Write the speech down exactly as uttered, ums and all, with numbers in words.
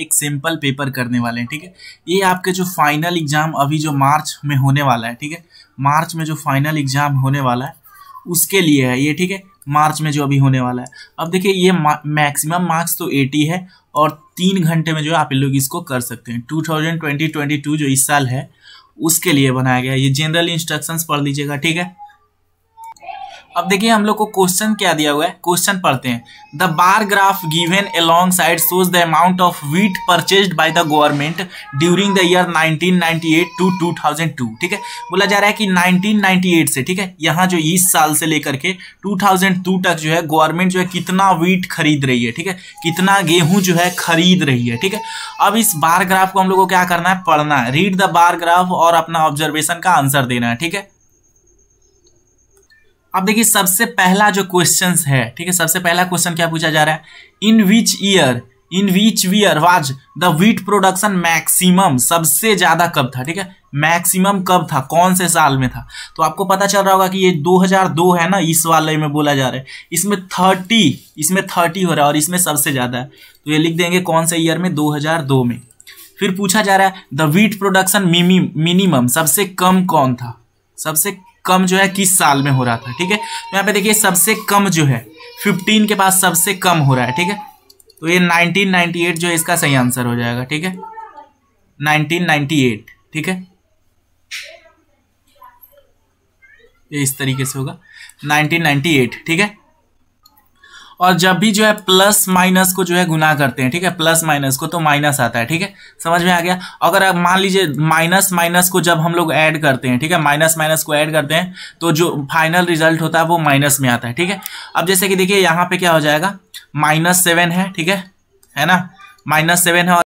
एक simple paper करने वाले हैं। ठीक है, ये आपके जो फाइनल एग्जाम अभी जो मार्च में होने वाला है, ठीक है, मार्च में जो फाइनल एग्जाम होने वाला है उसके लिए है ये। ठीक है, मार्च में जो अभी होने वाला है। अब देखिए ये मैक्सिमम मार्क्स तो अस्सी है और तीन घंटे में जो है आप लोग इसको कर सकते हैं। टू थाउजेंड ट्वेंटी टू जो इस साल है उसके लिए बनाया गया है। ये जनरल इंस्ट्रक्शंस पढ़ लीजिएगा। ठीक है, अब देखिए हम लोग को क्वेश्चन क्या दिया हुआ है, क्वेश्चन पढ़ते हैं। The bar graph given alongside shows the amount of wheat purchased by the government during the year nineteen ninety eight to two thousand two. ठीक है, बोला जा रहा है कि नाइनटीन नाइंटी एट से, ठीक है, यहाँ जो इस साल से लेकर के टू थाउजेंड टू तक जो है गवर्नमेंट जो है कितना व्हीट खरीद रही है, ठीक है, कितना गेहूँ जो है खरीद रही है। ठीक है, अब इस बार ग्राफ को हम लोग को क्या करना है, पढ़ना है। रीड द बार ग्राफ और अपना ऑब्जर्वेशन का आंसर देना है। ठीक है, अब देखिए सबसे पहला जो क्वेश्चन है, ठीक है, सबसे पहला क्वेश्चन क्या पूछा जा रहा है, in which year in which year was the wheat production maximum, सबसे ज्यादा कब था। ठीक है, मैक्सिमम कब था, कौन से साल में था। तो आपको पता चल रहा होगा कि ये दो हज़ार दो है ना, इस वाले में बोला जा रहा है, इसमें थर्टी इसमें थर्टी हो रहा है और इसमें सबसे ज्यादा है। तो ये लिख देंगे कौन से ईयर में, दो हज़ार दो में। फिर पूछा जा रहा है द व्हीट प्रोडक्शन मिनिमम, सबसे कम कौन था, सबसे कम जो है किस साल में हो रहा था। ठीक है, तो यहाँ पे देखिए सबसे कम जो है पंद्रह के पास सबसे कम हो रहा है। ठीक है, तो ये नाइनटीन नाइंटी एट जो है इसका सही आंसर हो जाएगा। ठीक है, नाइनटीन नाइंटी एट। ठीक है, ये इस तरीके से होगा नाइनटीन नाइंटी एट। ठीक है, और जब भी जो है प्लस माइनस को जो है गुना करते हैं, ठीक है, प्लस माइनस को, तो माइनस आता है। ठीक है, समझ में आ गया। अगर आप मान लीजिए माइनस माइनस को जब हम लोग ऐड करते हैं, ठीक है, माइनस माइनस को ऐड करते हैं तो जो फाइनल रिजल्ट होता है वो माइनस में आता है। ठीक है, अब जैसे कि देखिए यहाँ पे क्या हो जाएगा, माइनस सेवन है, ठीक है है ना, माइनस सेवन है।